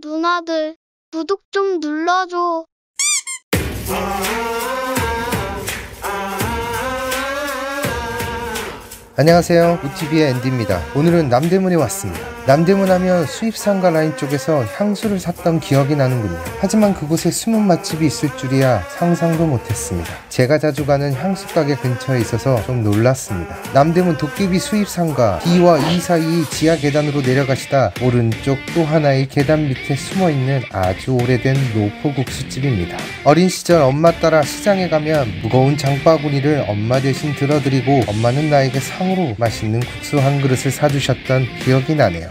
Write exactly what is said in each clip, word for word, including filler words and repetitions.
누나들 구독 좀 눌러줘. 안녕하세요, 우티비의 앤디입니다. 오늘은 남대문에 왔습니다. 남대문 하면 수입상가 라인 쪽에서 향수를 샀던 기억이 나는군요. 하지만 그곳에 숨은 맛집이 있을 줄이야 상상도 못했습니다. 제가 자주 가는 향수 가게 근처에 있어서 좀 놀랐습니다. 남대문 도깨비 수입상가 D와 이 사이 지하 계단으로 내려가시다 오른쪽 또 하나의 계단 밑에 숨어있는 아주 오래된 노포국수집입니다. 어린 시절 엄마 따라 시장에 가면 무거운 장바구니를 엄마 대신 들어드리고 엄마는 나에게 상 으로 맛있는 국수 한 그릇을 사주셨던 기억이 나네요.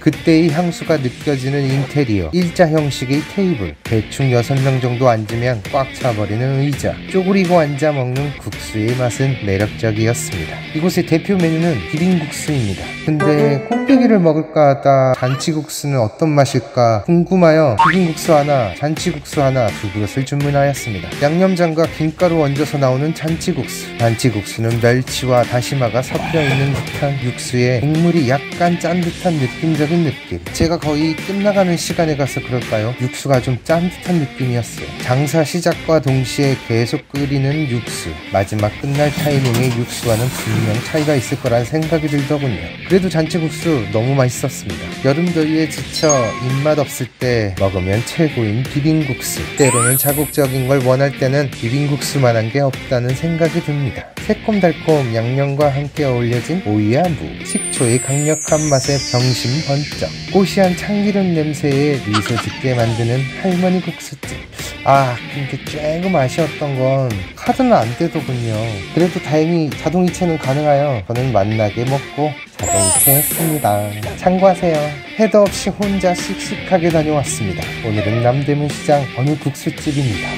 그때의 향수가 느껴지는 인테리어, 일자 형식의 테이블, 대충 여섯 명 정도 앉으면 꽉 차버리는 의자, 쪼그리고 앉아 먹는 국수의 맛은 매력적이었습니다. 이곳의 대표 메뉴는 비빔국수입니다. 근데 꽃배기를 먹을까 하다 잔치국수는 어떤 맛일까 궁금하여 비빔국수 하나, 잔치국수 하나 두 그릇을 주문하였습니다. 양념장과 김가루 얹어서 나오는 잔치국수. 잔치국수는 멸치와 다시마가 섞여 있는 듯한 육수에 국물이 약간 짠 듯한 느낌적 느낌. 제가 거의 끝나가는 시간에 가서 그럴까요? 육수가 좀 짠듯한 느낌이었어요. 장사 시작과 동시에 계속 끓이는 육수. 마지막 끝날 타이밍의 육수와는 분명 차이가 있을 거란 생각이 들더군요. 그래도 잔치국수 너무 맛있었습니다. 여름 더위에 지쳐 입맛 없을 때 먹으면 최고인 비빔국수. 때로는 자극적인 걸 원할 때는 비빔국수만한 게 없다는 생각이 듭니다. 새콤달콤 양념과 함께 어울려진 오이와 무, 식초의 강력한 맛에 정신 번쩍, 고시한 참기름 냄새에 미소 짓게 만드는 할머니 국수집. 아, 근데 조금 아쉬웠던 건 카드는 안 되더군요. 그래도 다행히 자동이체는 가능하여 저는 맛나게 먹고 자동이체 했습니다. 참고하세요. 해도 없이 혼자 씩씩하게 다녀왔습니다. 오늘은 남대문시장 어느 국수집입니다.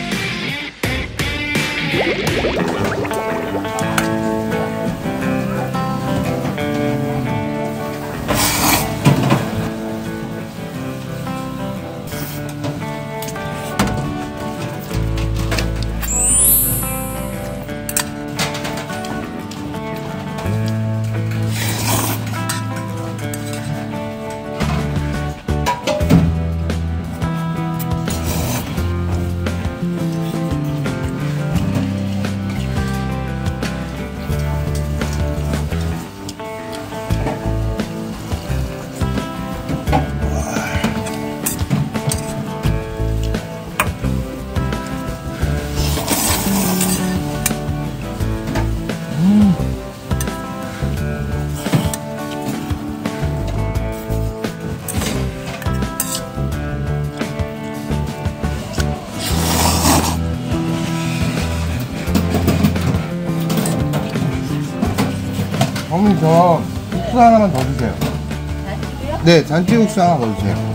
어머니, 저 국수 하나만 더 주세요. 잔치국수요? 네, 잔치국수 하나 더 주세요. 감사합니다.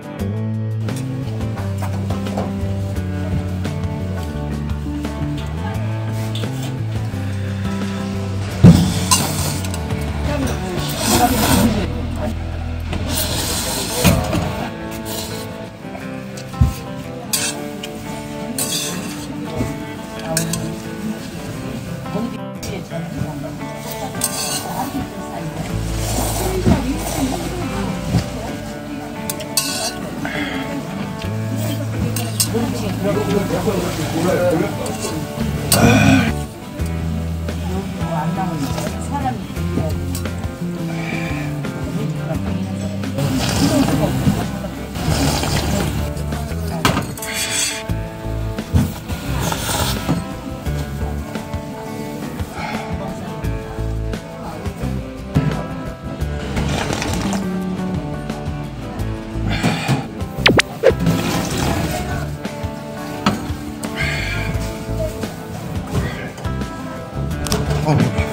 Thank you. 어,